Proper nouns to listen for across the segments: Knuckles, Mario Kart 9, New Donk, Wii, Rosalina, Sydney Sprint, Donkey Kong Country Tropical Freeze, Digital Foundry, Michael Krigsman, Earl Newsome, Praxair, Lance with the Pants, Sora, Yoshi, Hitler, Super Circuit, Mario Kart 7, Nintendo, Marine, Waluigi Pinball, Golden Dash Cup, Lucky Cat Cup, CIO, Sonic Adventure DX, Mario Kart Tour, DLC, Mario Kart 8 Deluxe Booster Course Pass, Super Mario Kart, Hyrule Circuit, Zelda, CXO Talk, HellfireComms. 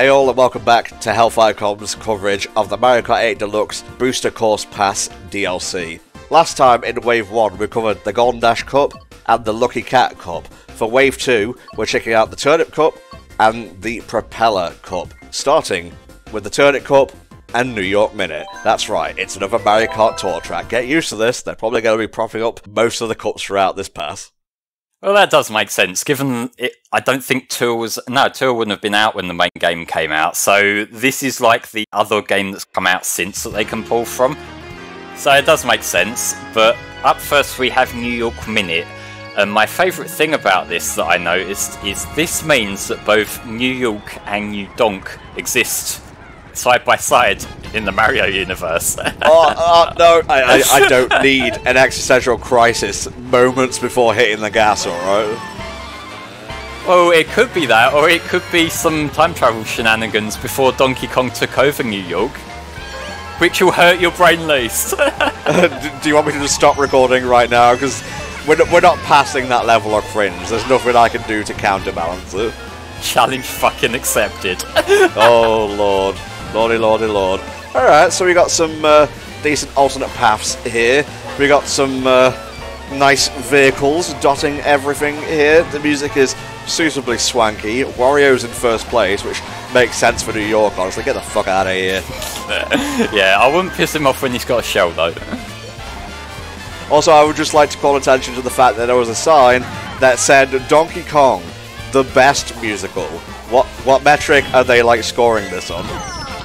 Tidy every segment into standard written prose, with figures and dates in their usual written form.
Hey all and welcome back to HellfireComms coverage of the Mario Kart 8 Deluxe Booster Course Pass DLC. Last time in Wave 1 we covered the Golden Dash Cup and the Lucky Cat Cup. For Wave 2 we're checking out the Turnip Cup and the Propeller Cup, starting with the Turnip Cup and New York Minute. That's right, it's another Mario Kart Tour track. Get used to this, they're probably going to be propping up most of the cups throughout this pass. Well, that does make sense, given it. I don't think Tour wouldn't have been out when the main game came out, so this is like the other game that's come out since that they can pull from. So it does make sense, but up first we have New York Minute, and my favourite thing about this that I noticed is this means that both New York and New Donk exist side by side in the Mario universe. No, I don't need an existential crisis moments before hitting the gas, alright? Well, it could be that, or it could be some time travel shenanigans before Donkey Kong took over New York, which will hurt your brain least. Do you want me to just stop recording right now? Because we're not passing that level of cringe. There's nothing I can do to counterbalance it. Challenge fucking accepted. Oh lord, lordy lordy lord. Alright, so we got some decent alternate paths here. We got some nice vehicles dotting everything here. The music is suitably swanky. Wario's in first place, which makes sense for New York, honestly. Get the fuck out of here. Yeah, I wouldn't piss him off when he's got a shell though. Also, I would just like to call attention to the fact that there was a sign that said Donkey Kong, the best musical. What metric are they like scoring this on?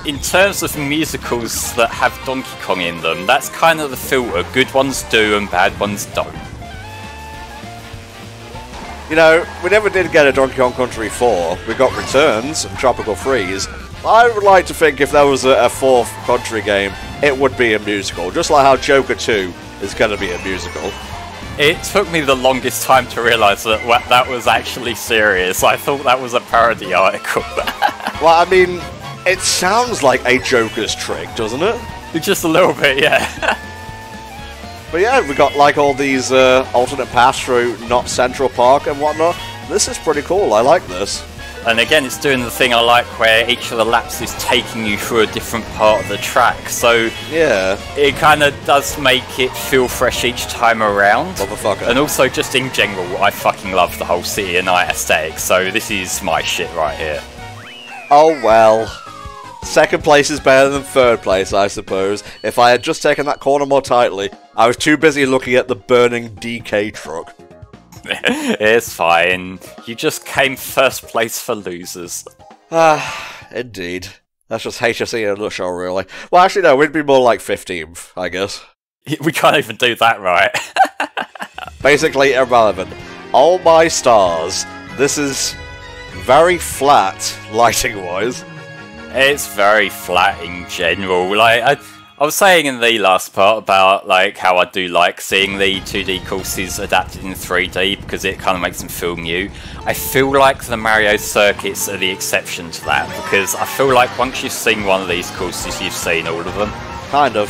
In terms of musicals that have Donkey Kong in them, that's kind of the filter. Good ones do and bad ones don't. You know, we never did get a Donkey Kong Country 4. We got Returns and Tropical Freeze. I would like to think if there was a fourth Country game, it would be a musical. Just like how Joker 2 is going to be a musical. It took me the longest time to realise that that was actually serious. I thought that was a parody article. Well, I mean, it sounds like a Joker's trick, doesn't it? Just a little bit, yeah. But yeah, we got like all these alternate paths through not Central Park and whatnot. This is pretty cool, I like this. And again, it's doing the thing I like where each of the laps is taking you through a different part of the track. So yeah, it kind of does make it feel fresh each time around. Motherfucker. And also just in general, I fucking love the whole city and night aesthetic. So this is my shit right here. Oh well. Second place is better than third place, I suppose. If I had just taken that corner more tightly, I was too busy looking at the burning DK truck. It's fine. You just came first place for losers. Ah, indeed. That's just HSE in a nutshell, really. Well, actually, no, we'd be more like 15th, I guess. We can't even do that right. Basically irrelevant. Oh my stars. This is very flat, lighting-wise. It's very flat in general. Like I was saying in the last part about like how I do like seeing the 2D courses adapted in 3D because it kind of makes them feel new. I feel like the Mario circuits are the exception to that because I feel like once you've seen one of these courses, you've seen all of them. Kind of.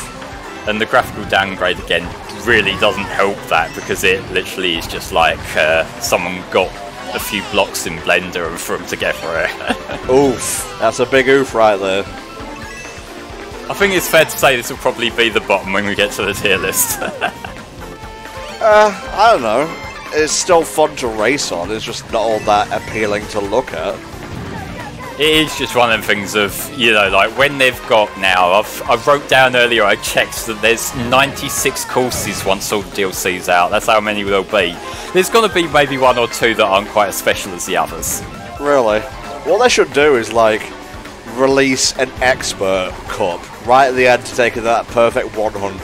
And the graphical downgrade again really doesn't help that because it literally is just like someone got a few blocks in Blender and threw them together. Oof, that's a big oof right there. I think it's fair to say this will probably be the bottom when we get to the tier list. I don't know. It's still fun to race on, it's just not all that appealing to look at. It is just one of them things of, you know, like when they've got now, I wrote down earlier, I checked that there's 96 courses once all the DLC's out, that's how many there'll be. There's going to be maybe one or two that aren't quite as special as the others. Really? What they should do is like, release an expert cup right at the end to take that perfect 100.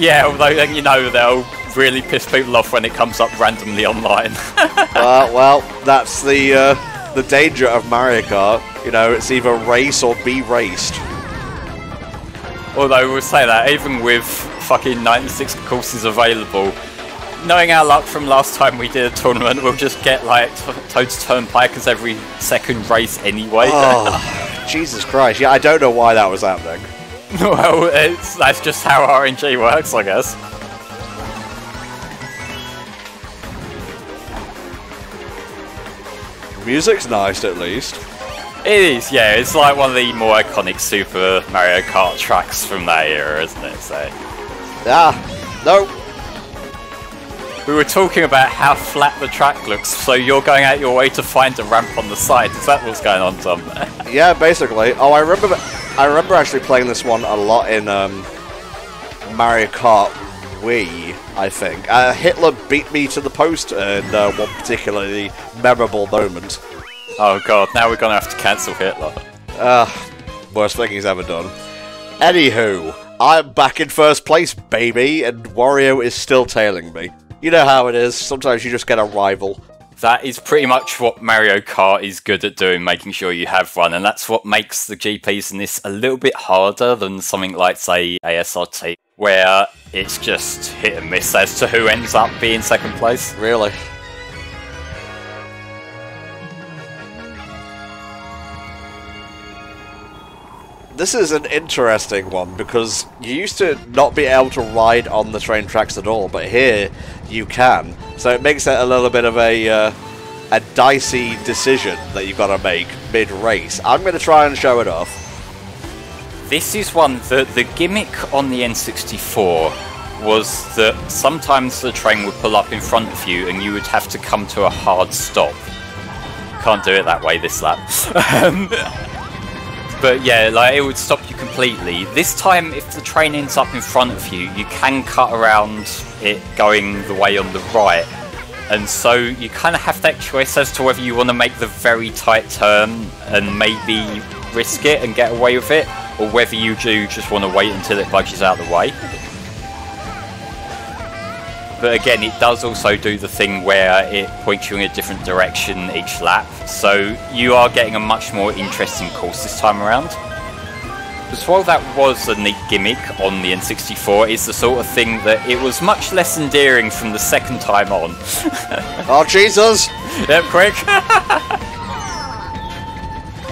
Yeah, although, you know, they'll really piss people off when it comes up randomly online. Well, that's the danger of Mario Kart, you know, it's either race or be raced. Although we'll say that, even with fucking 96 courses available, knowing our luck from last time we did a tournament, we'll just get like Toad's Turnpike as every second race anyway. Oh, Jesus Christ, yeah, I don't know why that was happening. Well, that's just how RNG works, I guess. Music's nice, at least. It is, yeah. It's like one of the more iconic Super Mario Kart tracks from that era, isn't it? So. Ah, no. We were talking about how flat the track looks, so you're going out your way to find a ramp on the side. Is that what's going on, Tom? Yeah, basically. Oh, I remember actually playing this one a lot in Mario Kart Wii, I think. Hitler beat me to the post in one particularly memorable moment. Oh god, now we're going to have to cancel Hitler. Worst thing he's ever done. Anywho, I'm back in first place, baby, and Wario is still tailing me. You know how it is, sometimes you just get a rival. That is pretty much what Mario Kart is good at doing, making sure you have one, and that's what makes the GPs in this a little bit harder than something like, say, ASRT, where it's just hit and miss as to who ends up being second place. Really? This is an interesting one, because you used to not be able to ride on the train tracks at all, but here you can. So it makes it a little bit of a dicey decision that you've got to make mid-race. I'm going to try and show it off. This is one that the gimmick on the N64 was that sometimes the train would pull up in front of you and you would have to come to a hard stop. Can't do it that way this lap. But yeah, like, it would stop you completely. This time, if the train ends up in front of you, you can cut around it going the way on the right. And so you kind of have that choice as to whether you want to make the very tight turn and maybe risk it and get away with it, or whether you do just want to wait until it budges out of the way. But again, it does also do the thing where it points you in a different direction each lap, so you are getting a much more interesting course this time around. Because while that was a neat gimmick on the N64, it's the sort of thing that it was much less endearing from the second time on. Oh Jesus! Yep, quick!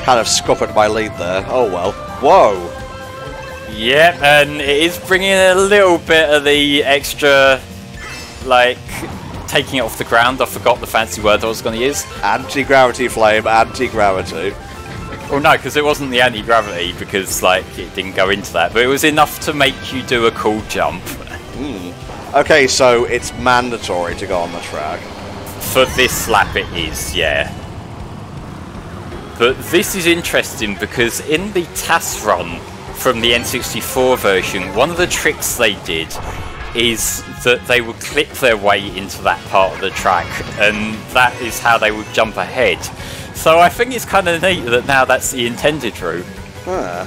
Kind of scuppered my lead there, oh well. Whoa! Yep, and it is bringing in a little bit of the extra... like, taking it off the ground. I forgot the fancy word I was going to use. Anti-gravity flame, anti-gravity. Well, no, because it wasn't the anti-gravity, because, like, it didn't go into that. But it was enough to make you do a cool jump. Mm. Okay, so it's mandatory to go on the track. For this lap it is, yeah. But this is interesting, because in the TAS run from the N64 version, one of the tricks they did is that they would clip their way into that part of the track, and that is how they would jump ahead. So I think it's kind of neat that now that's the intended route. Huh.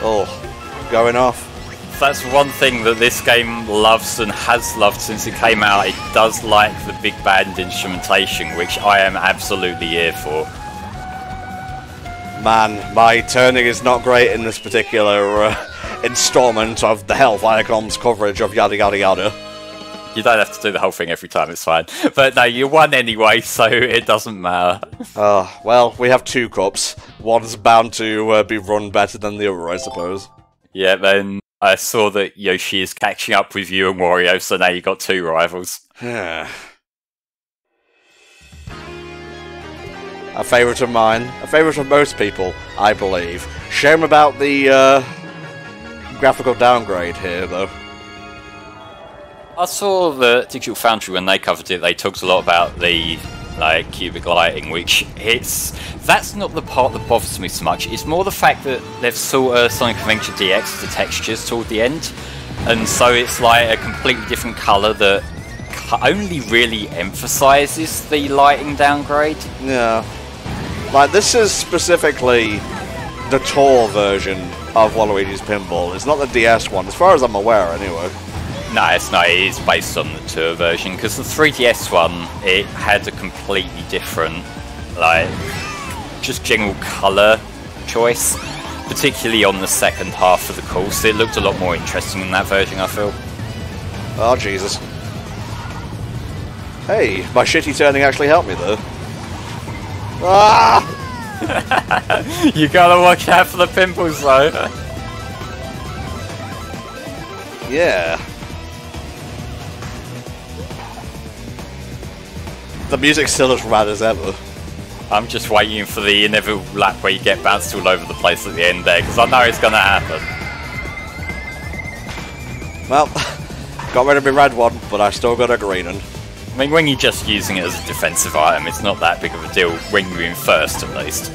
Oh, going off. That's one thing that this game loves and has loved since it came out. It does like the big band instrumentation, which I am absolutely here for. Man, my turning is not great in this particular... installment of the HellfireComms coverage of yada yada yada. You don't have to do the whole thing every time, it's fine. But no, you won anyway, so it doesn't matter. Well, we have two cups. One's bound to be run better than the other, I suppose. Yeah, then I saw that Yoshi is catching up with you and Wario, so now you've got two rivals. A favourite of mine. A favourite of most people, I believe. Shame about the... graphical downgrade here, though. I saw the Digital Foundry when they covered it. They talked a lot about the like cubic lighting, which that's not the part that bothers me so much. It's more the fact that they've sort of Sonic Adventure DX the textures toward the end, and so it's like a completely different colour that only really emphasises the lighting downgrade. Yeah, like this is specifically the tour version of Waluigi's Pinball. It's not the DS one, as far as I'm aware, anyway. No, it's not. It is based on the tour version, because the 3DS one, it had a completely different, like, just general colour choice, particularly on the second half of the course. It looked a lot more interesting in that version, I feel. Oh, Jesus. Hey, my shitty turning actually helped me, though. Ah! You gotta watch out for the pimples, though. Yeah. The music's still as rad as ever. I'm just waiting for the inevitable lap where you get bounced all over the place at the end there, because I know it's going to happen. Well, got rid of my red one, but I still got a green one. I mean, when you're just using it as a defensive item, it's not that big of a deal when you're in first, at least.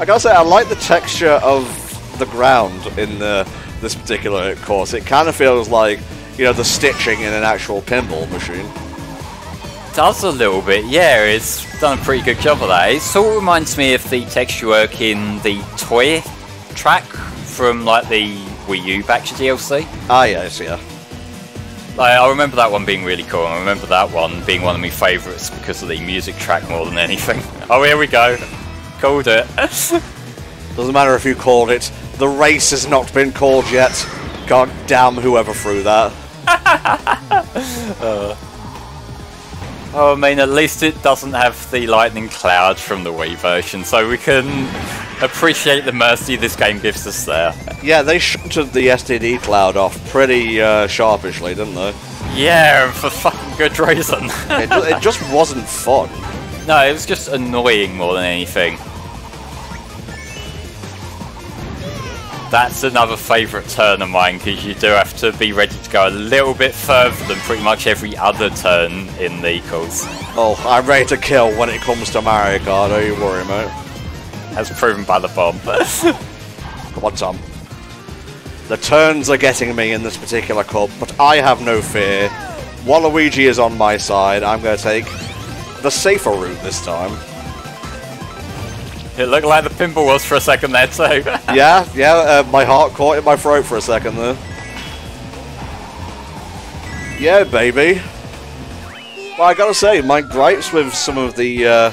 I gotta say, I like the texture of the ground in this particular course. It kind of feels like, you know, the stitching in an actual pinball machine. It does a little bit, yeah. It's done a pretty good job of that. It sort of reminds me of the texture work in the toy track from, like, the Wii U back to DLC. Ah, yes, yeah. Like, I remember that one being really cool. I remember that one being one of my favourites because of the music track more than anything. Oh, here we go. Called it. Doesn't matter if you called it. The race has not been called yet. God damn whoever threw that. Oh, I mean, at least it doesn't have the lightning cloud from the Wii version, so we can appreciate the mercy this game gives us there. Yeah, they shunted the STD cloud off pretty sharpishly, didn't they? Yeah, and for fucking good reason. It just wasn't fun. No, it was just annoying more than anything. That's another favourite turn of mine, because you do have to be ready to go a little bit further than pretty much every other turn in the course. Oh, I'm ready to kill when it comes to Mario Kart, don't you worry, mate. As proven by the bomb. Come on, Tom. The turns are getting me in this particular cup, but I have no fear. Waluigi is on my side. I'm going to take the safer route this time. It looked like the pinball was for a second there too. yeah, my heart caught in my throat for a second there. Yeah, baby. Well, I gotta say, my gripes with some of the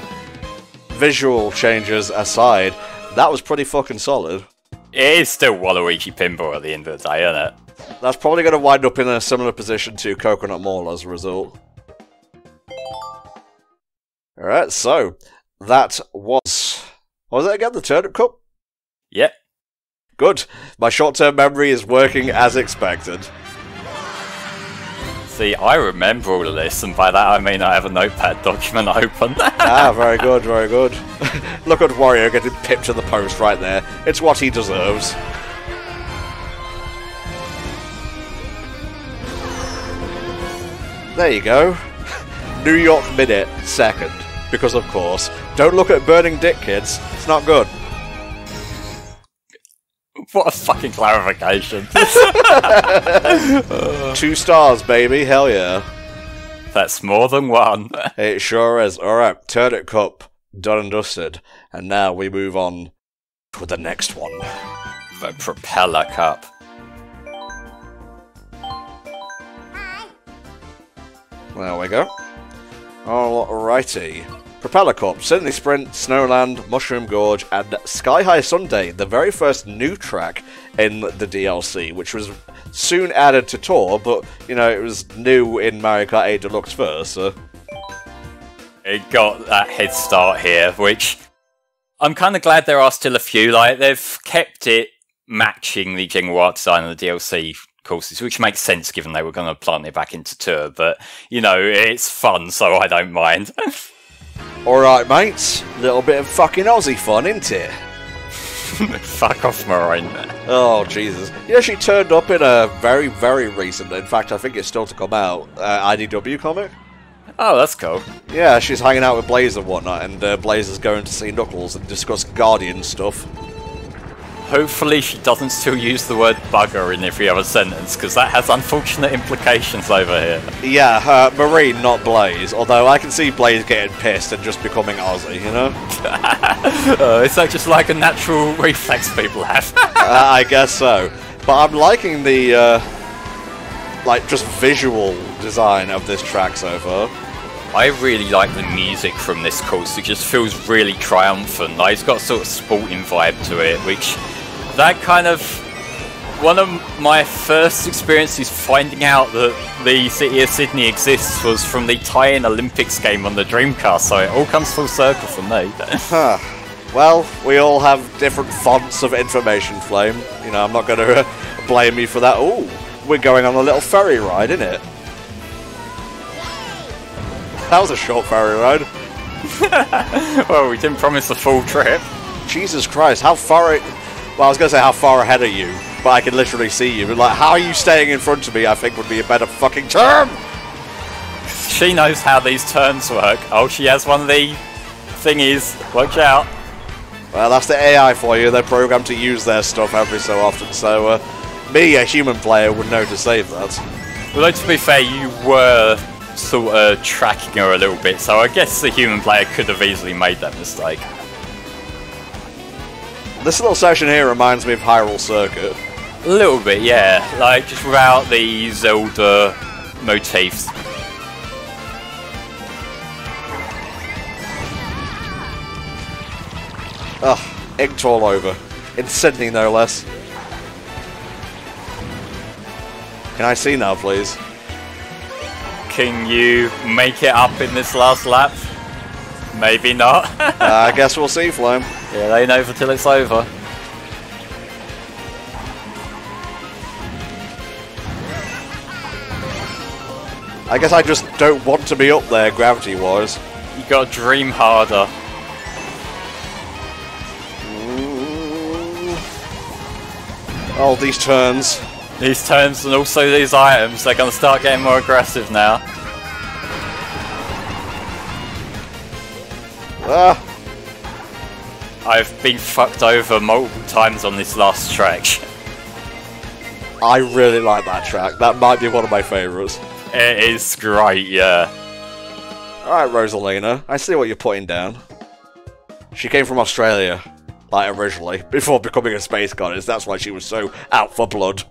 visual changes aside, that was pretty fucking solid. It is still Waluigi Pinball at the end of the day, isn't it? That's probably going to wind up in a similar position to Coconut Mall as a result. Alright, so, that was it again, the Turnip Cup? Yep. Good. My short-term memory is working as expected. See, I remember all of this, and by that I mean I have a notepad document open. Ah, very good, very good. Look at Wario getting pipped to the post right there. It's what he deserves. There you go. New York Minute, second. Because, of course, don't look at burning dick, kids. It's not good. What a fucking clarification. 2 stars, baby. Hell yeah. That's more than one. It sure is. All right, Turnip Cup, done and dusted. And now we move on to the next one. The Propeller Cup. There we go. Alrighty. Propeller Cup, Sydney Sprint, Snowland, Mushroom Gorge, and Sky High Sunday, the very first new track in the DLC, which was soon added to Tour, but, you know, it was new in Mario Kart 8 Deluxe first, so... It got that head start here, which... I'm kind of glad there are still a few, like, they've kept it matching the general art design of the DLC courses, which makes sense given they were going to plant it back into Tour, but, you know, it's fun, so I don't mind. Alright, mates, little bit of fucking Aussie fun, isn't it? Fuck off, Marine. Oh, Jesus. You know, she turned up in a very, very recent, in fact, I think it's still to come out, IDW comic. Oh, that's cool. Yeah, she's hanging out with Blaze and whatnot, and Blaze is going to see Knuckles and discuss Guardian stuff. Hopefully she doesn't still use the word bugger in every other sentence, because that has unfortunate implications over here. Yeah, Marine, not Blaze. Although I can see Blaze getting pissed and just becoming Aussie, you know? It's like just like a natural reflex people have. I guess so. But I'm liking the, like, just visual design of this track so far. I really like the music from this course. It just feels really triumphant. Like, it's got a sort of sporting vibe to it, which... That kind of... One of my first experiences finding out that the city of Sydney exists was from the tie-in Olympics game on the Dreamcast, so it all comes full circle for me. Huh. Well, we all have different fonts of information, Flame. You know, I'm not going to blame you for that. Ooh, we're going on a little ferry ride, innit? That was a short ferry ride. Well, we didn't promise the full trip. Jesus Christ, how far... Well, I was going to say how far ahead are you, but I can literally see you. But like, how are you staying in front of me, I think, would be a better fucking term! She knows how these turns work. Oh, she has one of the thingies. Watch out. Well, that's the AI for you. They're programmed to use their stuff every so often, so me, a human player, would know to save that. Although, to be fair, you were sort of tracking her a little bit, so I guess the human player could have easily made that mistake. This little session here reminds me of Hyrule Circuit. A little bit, yeah. Like, just without the Zelda motifs. Ugh, inked all over. In Sydney, no less. Can I see now, please? Can you make it up in this last lap? Maybe not. I guess we'll see, Flame. Yeah, they ain't over till it's over. I guess I just don't want to be up there, gravity-wise. You gotta dream harder. Ooh. Oh, these turns. These turns and also these items, they're gonna start getting more aggressive now. I've been fucked over multiple times on this last track. I really like that track. That might be one of my favourites. It is great, yeah. Alright, Rosalina. I see what you're putting down. She came from Australia, like originally, before becoming a space goddess. That's why she was so out for blood.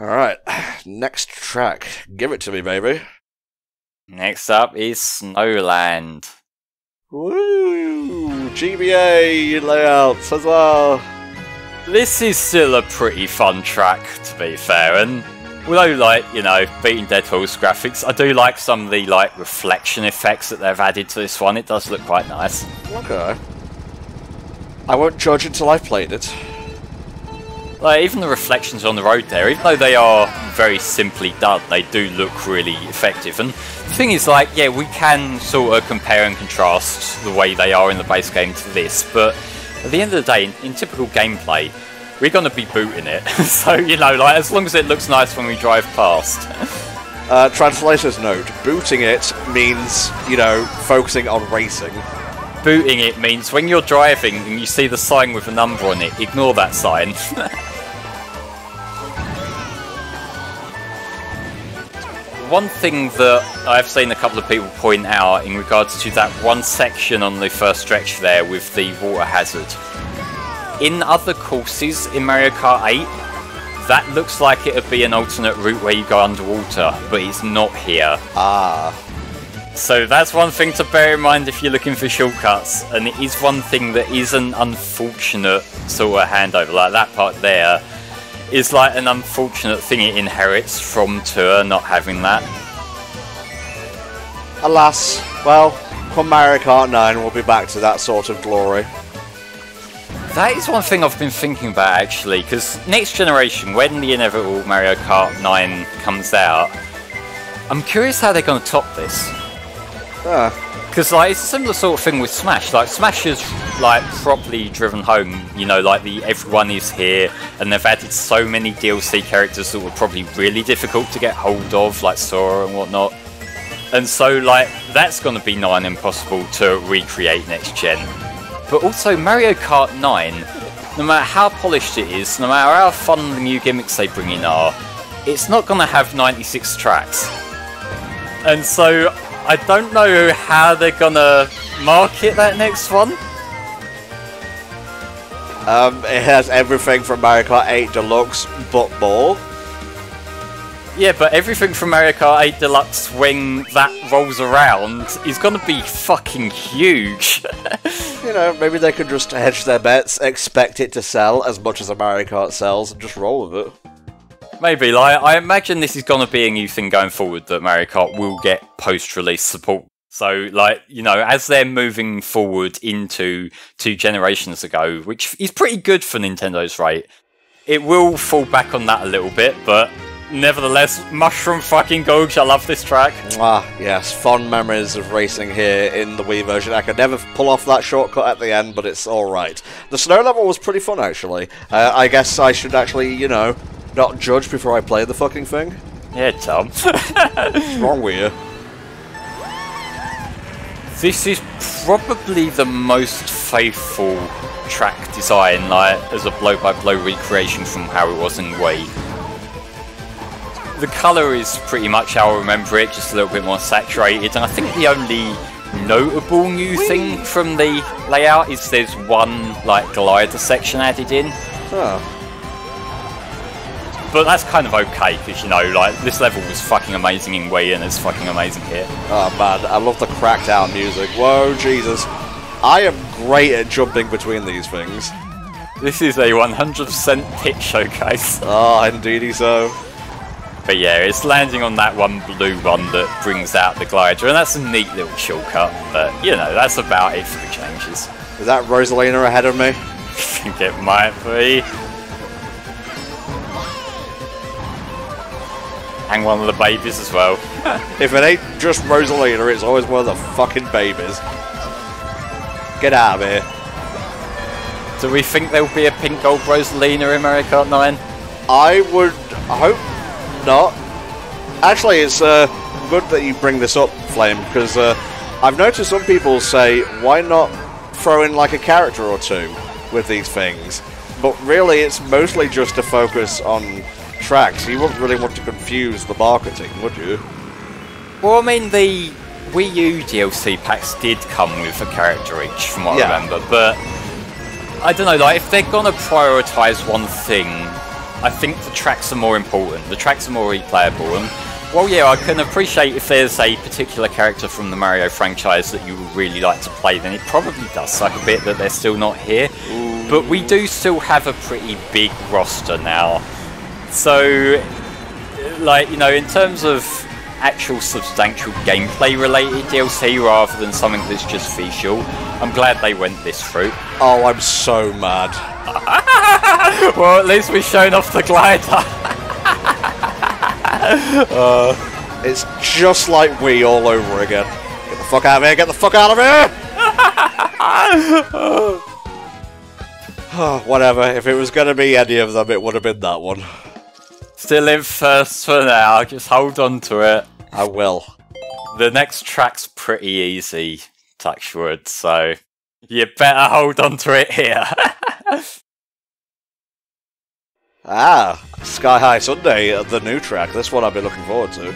Alright, next track. Give it to me, baby. Next up is Snowland. Woo! GBA layouts as well. This is still a pretty fun track, to be fair, and although, like, you know, beating Dead Horse graphics, I do like some of the, like, reflection effects that they've added to this one. It does look quite nice. Okay. I won't judge until I've played it. Like, even the reflections on the road there, even though they are very simply done, they do look really effective. And the thing is, like, yeah, we can sort of compare and contrast the way they are in the base game to this, but at the end of the day, in typical gameplay, we're going to be booting it. So, you know, like, as long as it looks nice when we drive past. Translator's note, booting it means, you know, focusing on racing. Booting it means when you're driving and you see the sign with a number on it, ignore that sign. One thing that I've seen a couple of people point out in regards to that one section on the first stretch there with the water hazard. In other courses in Mario Kart 8, that looks like it would be an alternate route where you go underwater, but it's not here. Ah. So that's one thing to bear in mind if you're looking for shortcuts, and it is one thing that is an unfortunate sort of handover, like that part there is like an unfortunate thing it inherits from Tour, not having that. Alas, well, come Mario Kart 9 we'll be back to that sort of glory. That is one thing I've been thinking about actually, because next generation, when the inevitable Mario Kart 9 comes out, I'm curious how they're going to top this. Because like, it's a similar sort of thing with Smash. Like, Smash has like, properly driven home, you know, like the everyone is here, and they've added so many DLC characters that were probably really difficult to get hold of, like Sora and whatnot. And so, like, that's going to be nigh on impossible to recreate next gen. But also, Mario Kart 9, no matter how polished it is, no matter how fun the new gimmicks they bring in are, it's not going to have 96 tracks. And so, I don't know how they're gonna market that next one. It has everything from Mario Kart 8 Deluxe, but more. Yeah, but everything from Mario Kart 8 Deluxe when that rolls around is gonna be fucking huge. You know, maybe they could just hedge their bets, expect it to sell as much as a Mario Kart sells, and just roll with it. Maybe, like, I imagine this is going to be a new thing going forward that Mario Kart will get post-release support. So, like, you know, as they're moving forward into 2 generations ago, which is pretty good for Nintendo's rate, it will fall back on that a little bit, but nevertheless, Mushroom fucking Gorge, I love this track. Ah, yes, fond memories of racing here in the Wii version. I could never pull off that shortcut at the end, but it's alright. The snow level was pretty fun, actually. I guess I should actually, you know, not judge before I play the fucking thing. Yeah, Tom. What's wrong with you? This is probably the most faithful track design, like, as a blow-by-blow recreation from how it was in Wii. The colour is pretty much how I remember it, just a little bit more saturated, and I think the only notable new thing from the layout is there's one, like, glider section added in. Oh. But that's kind of okay, because, you know, like, this level was fucking amazing in Wii, and it's fucking amazing here. Oh, man, I love the cracked out music. Whoa, Jesus. I am great at jumping between these things. This is a 100% pitch showcase. Oh, indeedy so. But yeah, it's landing on that one blue one that brings out the glider, and that's a neat little shortcut, but, you know, that's about it for the changes. Is that Rosalina ahead of me? I think it might be. And one of the babies as well. If it ain't just Rosalina, it's always one of the fucking babies. Get out of here. Do we think there'll be a pink gold Rosalina in Mario Kart 9? I would hope not. Actually, it's good that you bring this up, Flame, because I've noticed some people say, why not throw in like a character or two with these things? But really, it's mostly just to focus on tracks. You wouldn't really want to confuse the marketing, would you? Well, I mean, the Wii U DLC packs did come with a character each, from what I remember, but I don't know, like, if they're gonna prioritise one thing, I think the tracks are more important, the tracks are more replayable, and, well, yeah, I can appreciate if there's a particular character from the Mario franchise that you would really like to play, then it probably does suck a bit that they're still not here. Ooh. But we do still have a pretty big roster now, so, like, you know, in terms of actual substantial gameplay related DLC rather than something that's just visual, I'm glad they went this route. Oh, I'm so mad. Well, at least we've shown off the glider. It's just like Wii all over again. Get the fuck out of here, get the fuck out of here! Oh, whatever, if it was going to be any of them, it would have been that one. Still in first for now, just hold on to it. I will. The next track's pretty easy, touchwood, so you better hold on to it here. Ah, Sky High Sunday, the new track. That's what I've been looking forward to.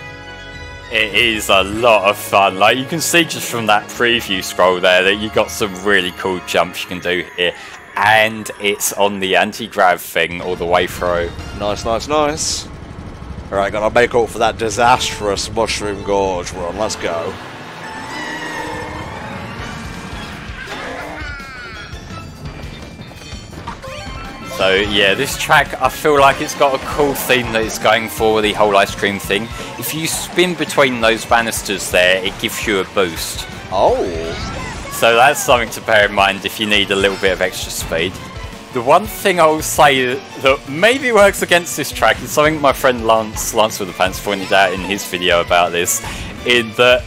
It is a lot of fun. Like, you can see just from that preview scroll there that you got some really cool jumps you can do here. And it's on the anti-grav thing all the way through. Nice, nice, nice. Alright, gotta make up for that disastrous Mushroom Gorge run. Let's go. So, yeah, this track, I feel like it's got a cool theme that it's going for, the whole ice cream thing. If you spin between those banisters there, it gives you a boost. Oh. So that's something to bear in mind if you need a little bit of extra speed. The one thing I will say that maybe works against this track is something my friend Lance with the Pants pointed out in his video about this, in that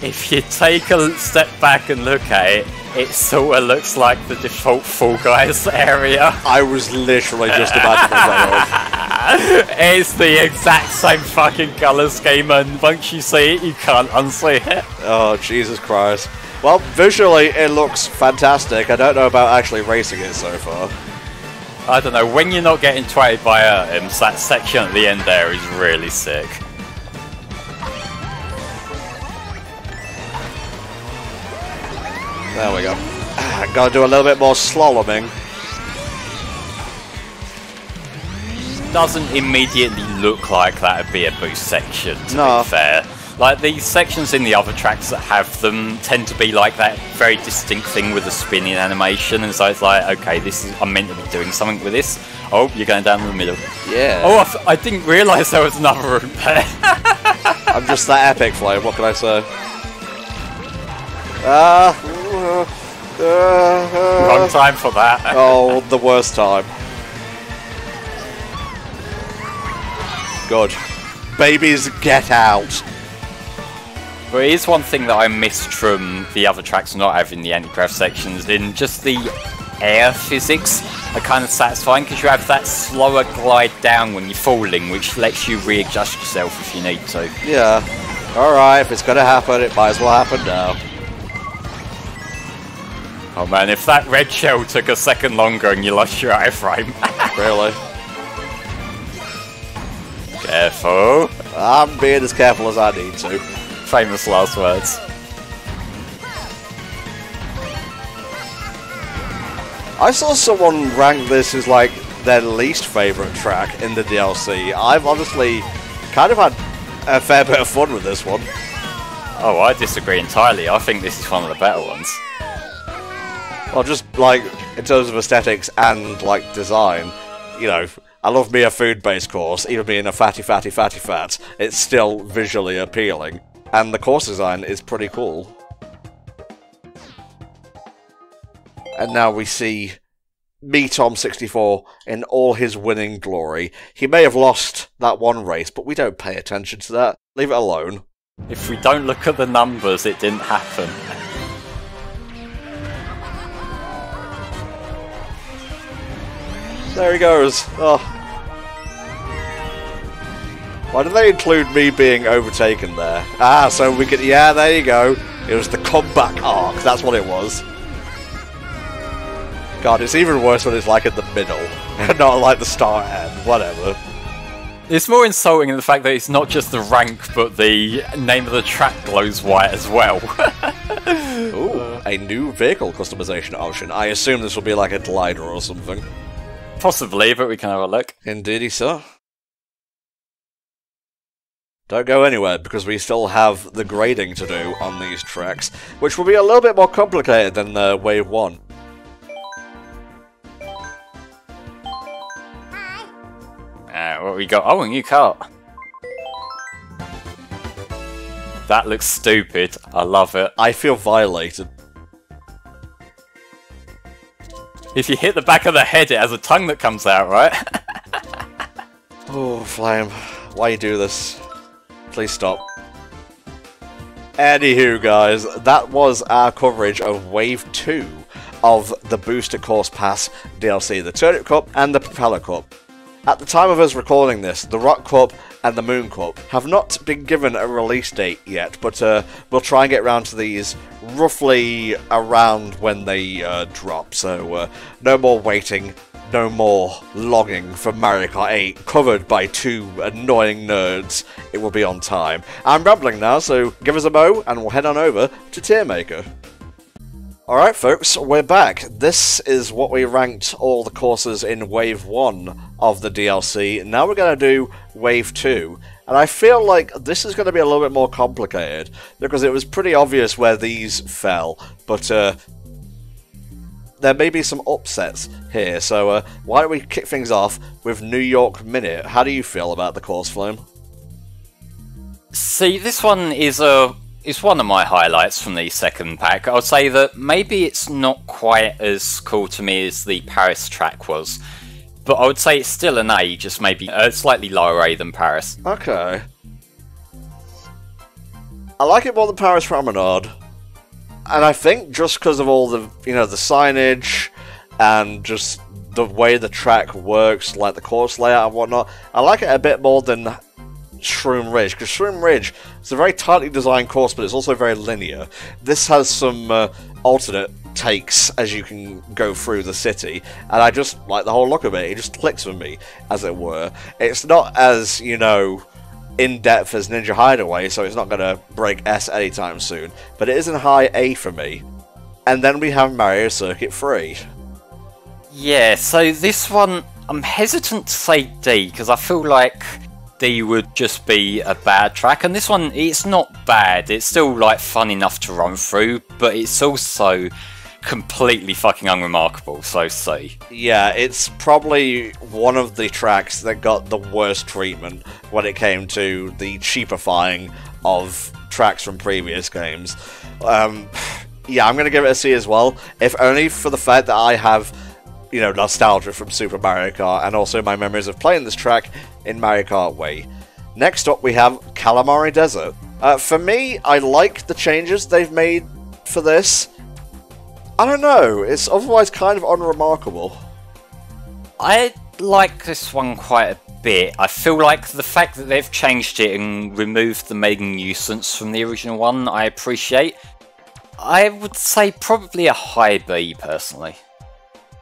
if you take a step back and look at it, it sort of looks like the default Fall Guys area. I was literally just about to put that on. It's the exact same fucking colour scheme, and once you see it, you can't unsee it. Oh, Jesus Christ. Well, visually, it looks fantastic. I don't know about actually racing it so far. I don't know. When you're not getting twatted by items, that section at the end there is really sick. There we go. I gotta do a little bit more slaloming. Doesn't immediately look like that would be a boost section, to be fair. Like, the sections in the other tracks that have them tend to be like that very distinct thing with the spinning animation, and so it's like, okay, this is, I'm meant to be doing something with this. Oh, you're going down the middle. Yeah. Oh, I didn't realise there was another route there. I'm just that epic, Flame, what can I say? Wrong time for that. Oh, the worst time. God. Babies, get out! There is one thing that I missed from the other tracks not having the anti-grav sections in, just the air physics are kind of satisfying because you have that slower glide down when you're falling, which lets you readjust yourself if you need to. Yeah. Alright, if it's going to happen, it might as well happen now. Oh man, if that red shell took a second longer and you lost your iframe. Really? Careful. I'm being as careful as I need to. Famous last words. I saw someone rank this as like their least favourite track in the DLC. I've honestly kind of had a fair bit of fun with this one. Oh, I disagree entirely. I think this is one of the better ones. Well, just like in terms of aesthetics and like design, you know, I love me a food-based course, even being a fatty fat. It's still visually appealing, and the course design is pretty cool. And now we see me, Tom64, in all his winning glory. He may have lost that one race, but we don't pay attention to that. Leave it alone. If we don't look at the numbers, it didn't happen. There he goes. Oh. Why did they include me being overtaken there? Ah, so we could... Yeah, there you go. It was the comeback arc. That's what it was. God, it's even worse when it's like in the middle. Not like the start end. Whatever. It's more insulting in the fact that it's not just the rank, but the name of the track glows white as well. Ooh, a new vehicle customization option. I assume this will be like a glider or something. Possibly, but we can have a look. Indeedy, sir. Don't go anywhere, because we still have the grading to do on these tracks, which will be a little bit more complicated than Wave 1. What we got? Oh, a new cart. That looks stupid. I love it. I feel violated. If you hit the back of the head, it has a tongue that comes out, right? Oh, Flame. Why you do this? Please stop. Anywho, guys, that was our coverage of Wave 2 of the Booster Course Pass DLC, the Turnip Cup and the Propeller Cup. At the time of us recording this, the Rock Cup and the Moon Cup have not been given a release date yet, but we'll try and get round to these roughly around when they drop, so no more waiting, no more longing for Mario Kart 8 covered by two annoying nerds. It will be on time. I'm rambling now, so give us a mo and we'll head on over to Tearmaker. Alright folks, we're back. This is what we ranked all the courses in Wave 1 of the DLC. Now we're going to do Wave 2. And I feel like this is going to be a little bit more complicated, because it was pretty obvious where these fell. But there may be some upsets here, so why don't we kick things off with New York Minute. How do you feel about the course, Flame? See, this one is a... It's one of my highlights from the second pack. I'll say that maybe it's not quite as cool to me as the Paris track was, but I would say it's still an A, just maybe a slightly lower A than Paris. Okay. I like it more than Paris Promenade, and I think just because of all the, you know, the signage and just the way the track works, like the course layout and whatnot, I like it a bit more than Shroom Ridge, because Shroom Ridge is a very tightly designed course, but it's also very linear. This has some alternate takes as you can go through the city, and I just like the whole look of it. It just clicks with me, as it were. It's not as, you know, in-depth as Ninja Hideaway, so it's not going to break S anytime soon, but it is in high A for me. And then we have Mario Circuit 3. Yeah, so this one, I'm hesitant to say D, because I feel like... D would just be a bad track, and this one, it's not bad. It's still like fun enough to run through, but it's also completely fucking unremarkable, so C. Yeah, it's probably one of the tracks that got the worst treatment when it came to the cheapifying of tracks from previous games. Yeah, I'm going to give it a C as well, if only for the fact that I have, you know, nostalgia from Super Mario Kart, and also my memories of playing this track in Mario Kart Wii. Next up we have Calamari Desert. For me, I like the changes they've made for this. I don't know, it's otherwise kind of unremarkable. I like this one quite a bit. I feel like the fact that they've changed it and removed the main nuisance from the original one, I appreciate. I would say probably a high B, personally.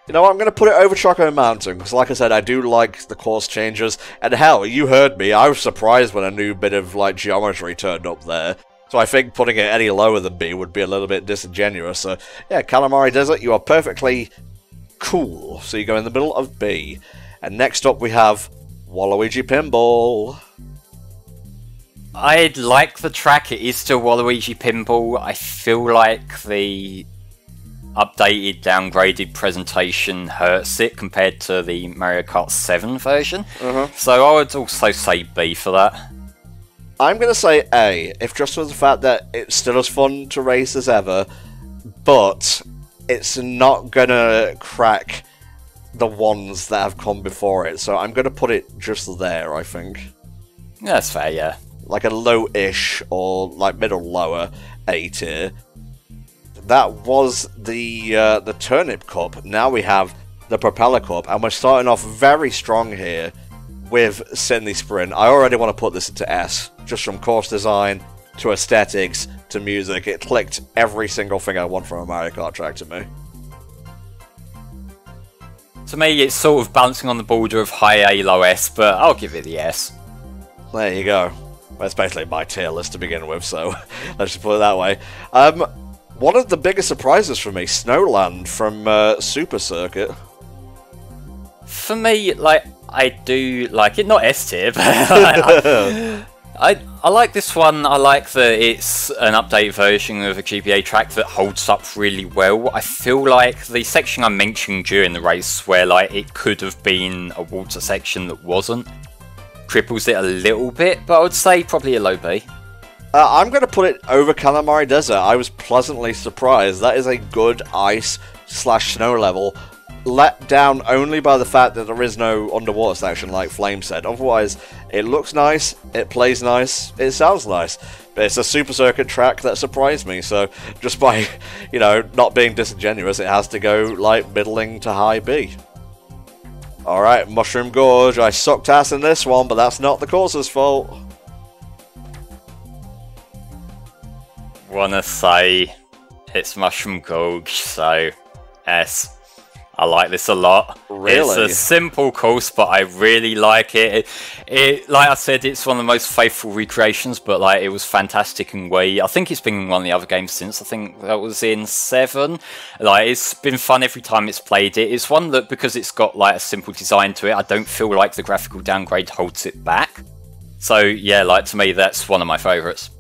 You know what, I'm going to put it over Choco Mountain, because like I said, I do like the course changes. And hell, you heard me, I was surprised when a new bit of like geometry turned up there. So I think putting it any lower than B would be a little bit disingenuous. So yeah, Calamari Desert, you are perfectly cool. So you go in the middle of B. And next up we have Waluigi Pinball. I like the track, it is still Waluigi Pinball. I feel like the updated, downgraded presentation hurts it compared to the Mario Kart 7 version. So I would also say B for that. I'm going to say A, if just for the fact that it's still as fun to race as ever, but it's not going to crack the ones that have come before it, so I'm going to put it just there, I think. Yeah, that's fair, yeah. Like a low-ish, or like middle-lower A tier. That was the Turnip Cup. Now we have the Propeller Cup, and we're starting off very strong here with Sydney Sprint. I already want to put this into S, just from course design to aesthetics to music. It clicked every single thing I want from a Mario Kart track to me. To me, it's sort of bouncing on the border of high A, low S, but I'll give it the S. There you go. That's basically my tier list to begin with, so let's just put it that way. One of the biggest surprises for me, Snowland from Super Circuit. For me, like, I do like it, not S tier, but I like this one. I like that it's an updated version of a GBA track that holds up really well. I feel like the section I mentioned during the race where like it could have been a water section that wasn't, cripples it a little bit, but I would say probably a low B. I'm going to put it over Calamari Desert. I was pleasantly surprised. That is a good ice/snow level, let down only by the fact that there is no underwater section like Flame said. Otherwise, it looks nice, it plays nice, it sounds nice. But it's a Super Circuit track that surprised me, so just by, you know, not being disingenuous, it has to go like middling to high B. Alright, Mushroom Gorge. I sucked ass in this one, but that's not the course's fault. Wanna say it's Mushroom Gorge, so S. I like this a lot. Really? It's a simple course, but I really like it. It like I said, it's one of the most faithful recreations, but like it was fantastic in Wii. I think it's been in one of the other games since. I think that was in 7. Like it's been fun every time it's played it. It's one that because it's got like a simple design to it, I don't feel like the graphical downgrade holds it back. So yeah, like to me that's one of my favourites.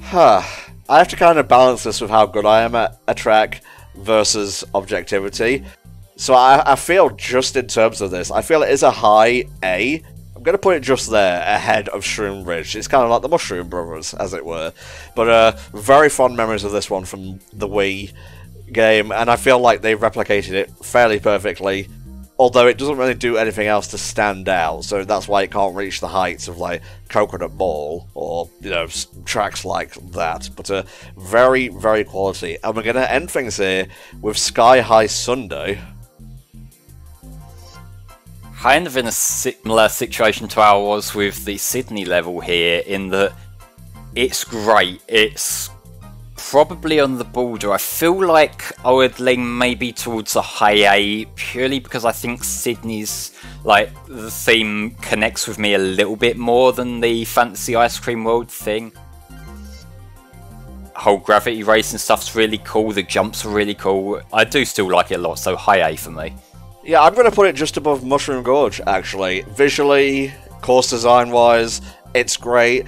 Huh. I have to kind of balance this with how good I am at a track versus objectivity. So I feel just in terms of this, I feel it is a high A. I'm going to put it just there, ahead of Shroom Ridge. It's kind of like the Mushroom Brothers, as it were. But very fond memories of this one from the Wii game, and I feel like they replicated it fairly perfectly. Although it doesn't really do anything else to stand out, so that's why it can't reach the heights of, like, Coconut Mall, or, you know, tracks like that. But very, very quality. And we're going to end things here with Sky High Sunday. Kind of in a similar situation to ours with the Sydney level here, in that it's great. It's probably on the border. I feel like I would lean maybe towards a high A purely because I think Sydney's, like, the theme connects with me a little bit more than the Fantasy Ice Cream World thing. Whole gravity racing stuff's really cool, the jumps are really cool. I do still like it a lot, so high A for me. Yeah, I'm going to put it just above Mushroom Gorge, actually. Visually, course design-wise, it's great.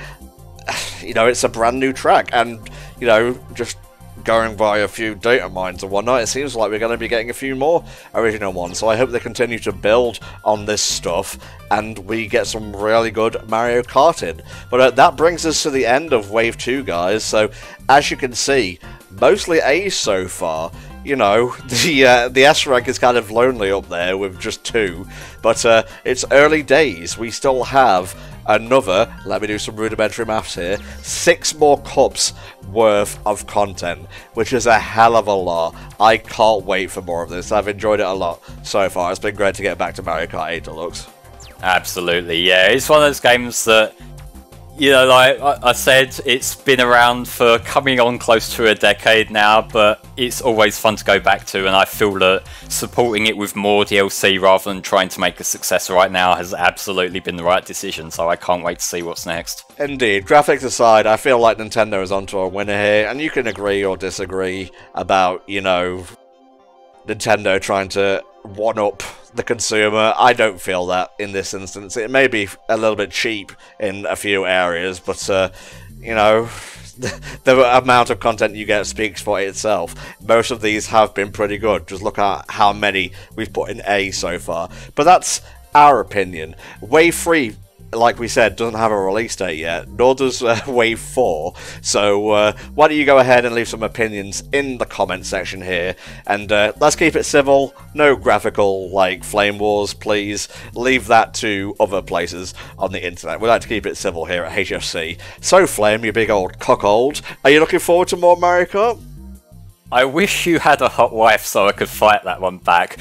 You know, it's a brand new track, and you know, just going by a few data mines and whatnot, it seems like we're going to be getting a few more original ones, so I hope they continue to build on this stuff and we get some really good Mario Kart in. But that brings us to the end of Wave 2, guys, so as you can see, mostly A's so far. you know, the S rank is kind of lonely up there with just two. But it's early days. We still have another, let me do some rudimentary maths here, 6 more cups worth of content, which is a hell of a lot. I can't wait for more of this. I've enjoyed it a lot so far. It's been great to get back to Mario Kart 8 Deluxe. Absolutely, yeah. It's one of those games that, you know, like I said, it's been around for coming on close to a decade now, but it's always fun to go back to, and I feel that supporting it with more DLC rather than trying to make a success right now has absolutely been the right decision, so I can't wait to see what's next. Indeed. Graphics aside, I feel like Nintendo is onto a winner here, and you can agree or disagree about, you know, Nintendo trying to one-up the consumer. I don't feel that in this instance. It may be a little bit cheap in a few areas, but you know, the amount of content you get speaks for itself. Most of these have been pretty good. Just look at how many we've put in A so far. But that's our opinion. Wave 3, like we said, doesn't have a release date yet, nor does Wave 4, so why don't you go ahead and leave some opinions in the comment section here, and let's keep it civil, no graphical, like, flame wars, please. Leave that to other places on the internet. We like to keep it civil here at HFC. So, Flame, you big old cuckold, are you looking forward to more Mario Kart? I wish you had a hot wife so I could fight that one back.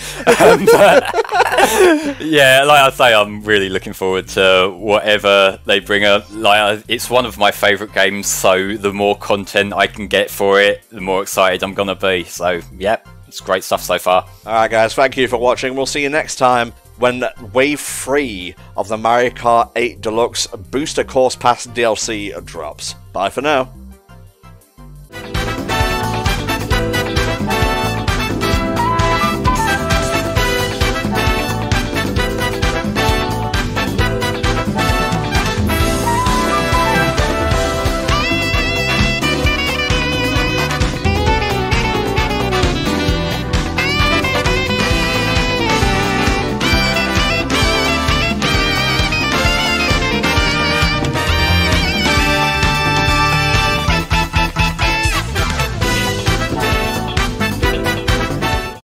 Yeah, like I say, I'm really looking forward to whatever they bring up. Like, it's one of my favourite games, so the more content I can get for it, the more excited I'm going to be. So, yep, it's great stuff so far. Alright guys, thank you for watching. We'll see you next time when Wave 3 of the Mario Kart 8 Deluxe Booster Course Pass DLC drops. Bye for now.